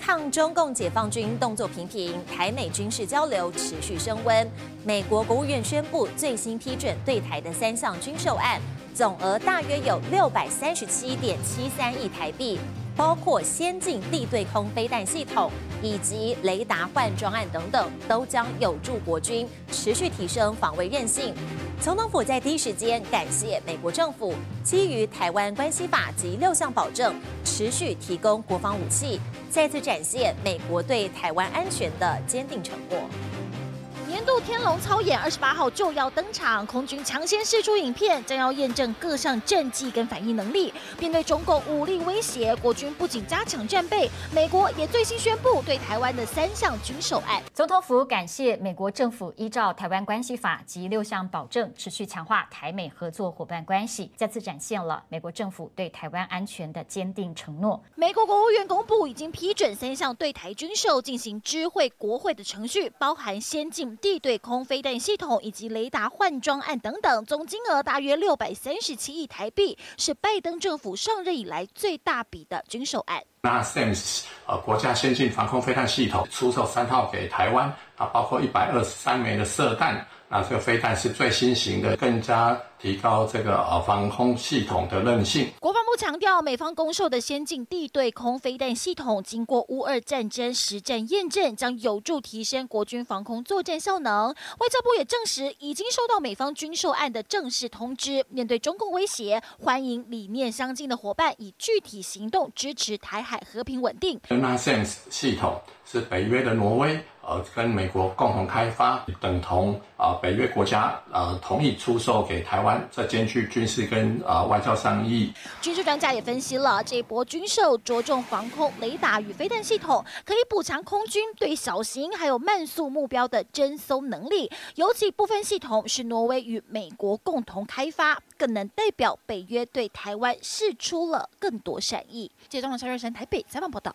抗中共解放军动作频频，台美军事交流持续升温。美国国务院宣布最新批准对台的3项军售案，总额大约有637.73亿台币，包括先进地对空飞弹系统以及雷达换装案等等，都将有助国军持续提升防卫韧性。 总统府在第一时间感谢美国政府，基于《台湾关系法》及6项保证，持续提供国防武器，再次展现美国对台湾安全的坚定成果。年度天龙操演28号就要登场，空军抢先释出影片，将要验证各项战绩跟反应能力。面对中共武力威胁，国军不仅加强战备，美国也最新宣布对台湾的3项军售案。总统府感谢美国政府依照《台湾关系法》及6项保证，持续强化台美合作伙伴关系，再次展现了美国政府对台湾安全的坚定承诺。美国国务院公布已经批准3项对台军售，进行知会国会的程序，包含先进地对空飞弹系统以及雷达换装案等等，总金额大约637亿台币，是拜登政府上任以来最大笔的军售案。NASAMS 国家先进防空飞弹系统出售3套给台湾，包括123枚的射弹。这个飞弹是最新型的，更加提高这个防空系统的韧性。国防部强调，美方供售的先进地对空飞弹系统，经过乌俄战争实战验证，将有助提升国军防空作战效能。外交部也证实，已经收到美方军售案的正式通知。面对中共威胁，欢迎理念相近的伙伴以具体行动支持台海和平稳定。NASAMS 系统是北约的挪威。 跟美国共同开发，等同北约国家同意出售给台湾，这兼具军事跟外交商议。军事专家也分析了，这一波军售着重防空、雷达与飞弹系统，可以补强空军对小型还有慢速目标的侦搜能力。尤其部分系统是挪威与美国共同开发，更能代表北约对台湾释出了更多善意。记者张超、陈台北采访报道。